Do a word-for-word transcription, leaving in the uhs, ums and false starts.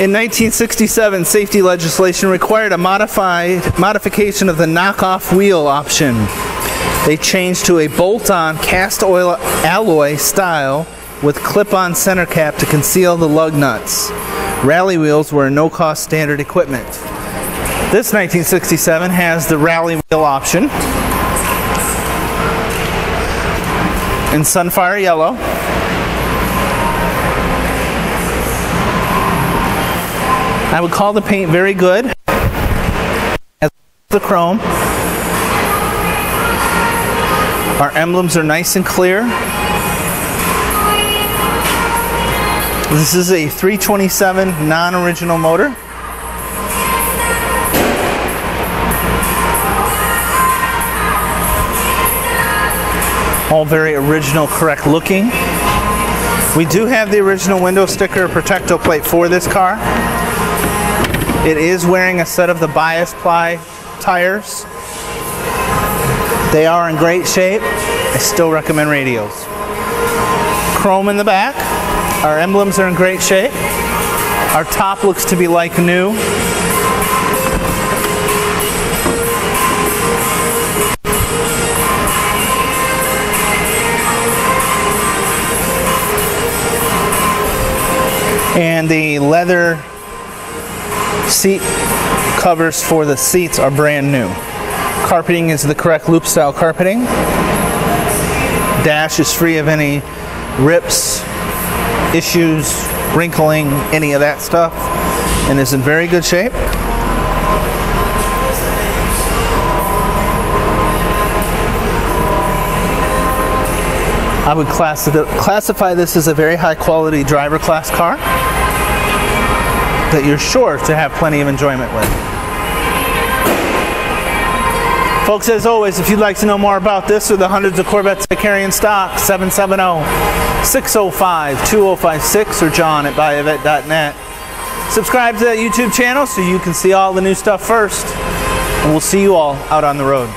In nineteen sixty-seven, safety legislation required a modified, modification of the knockoff wheel option. They changed to a bolt-on cast oil alloy style with clip-on center cap to conceal the lug nuts. Rally wheels were a no-cost standard equipment. This nineteen sixty-seven has the rally wheel option in Sunfire Yellow. I would call the paint very good, as the chrome. Our emblems are nice and clear. This is a three twenty-seven non-original motor. All very original, correct looking. We do have the original window sticker protecto plate for this car. It is wearing a set of the bias ply tires. They are in great shape. I still recommend radials. Chrome in the back. Our emblems are in great shape. Our top looks to be like new. And the leather seat covers for the seats are brand new. Carpeting is the correct loop style carpeting. Dash is free of any rips, issues, wrinkling, any of that stuff, and is in very good shape. I would classify this as a very high quality driver class car that you're sure to have plenty of enjoyment with. Folks, as always, if you'd like to know more about this or the hundreds of Corvettes I carry in stock, seven seven zero, six zero five, two zero five six or John at buy a vette dot net. Subscribe to that YouTube channel so you can see all the new stuff first, and we'll see you all out on the road.